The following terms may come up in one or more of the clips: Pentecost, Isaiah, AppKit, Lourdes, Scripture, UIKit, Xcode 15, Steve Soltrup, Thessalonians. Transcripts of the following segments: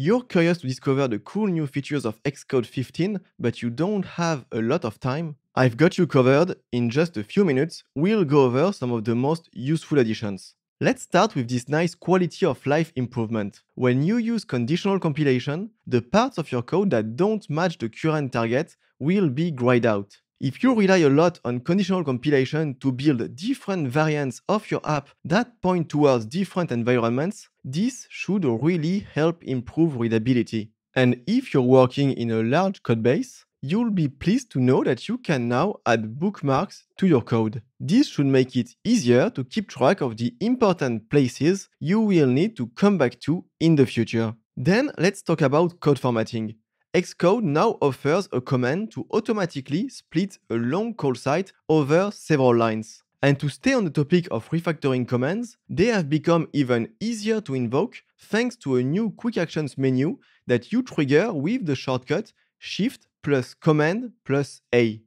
You're curious to discover the cool new features of Xcode 15, but you don't have a lot of time? I've got you covered. In just a few minutes, we'll go over some of the most useful additions. Let's start with this nice quality of life improvement. When you use conditional compilation, the parts of your code that don't match the current target will be grayed out. If you rely a lot on conditional compilation to build different variants of your app that point towards different environments, this should really help improve readability. And if you're working in a large code base, you'll be pleased to know that you can now add bookmarks to your code. This should make it easier to keep track of the important places you will need to come back to in the future. Then let's talk about code formatting. Xcode now offers a command to automatically split a long call site over several lines. And to stay on the topic of refactoring commands, they have become even easier to invoke thanks to a new quick actions menu that you trigger with the shortcut Shift plus Command plus A.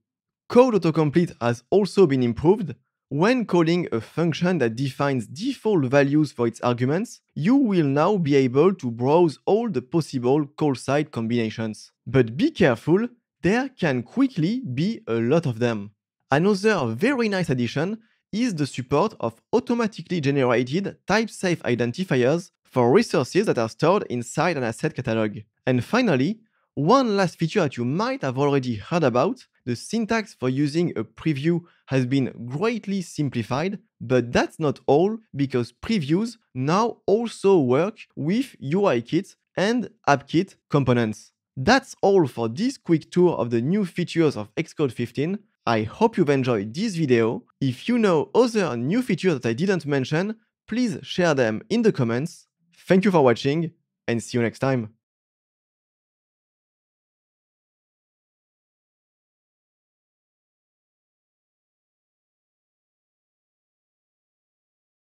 Code autocomplete has also been improved. When calling a function that defines default values for its arguments, you will now be able to browse all the possible call site combinations. But be careful, there can quickly be a lot of them. Another very nice addition is the support of automatically generated type-safe identifiers for resources that are stored inside an asset catalog. And finally, one last feature that you might have already heard about, the syntax for using a preview has been greatly simplified, but that's not all because previews now also work with UIKit and AppKit components. That's all for this quick tour of the new features of Xcode 15. I hope you've enjoyed this video. If you know other new features that I didn't mention, please share them in the comments. Thank you for watching and see you next time.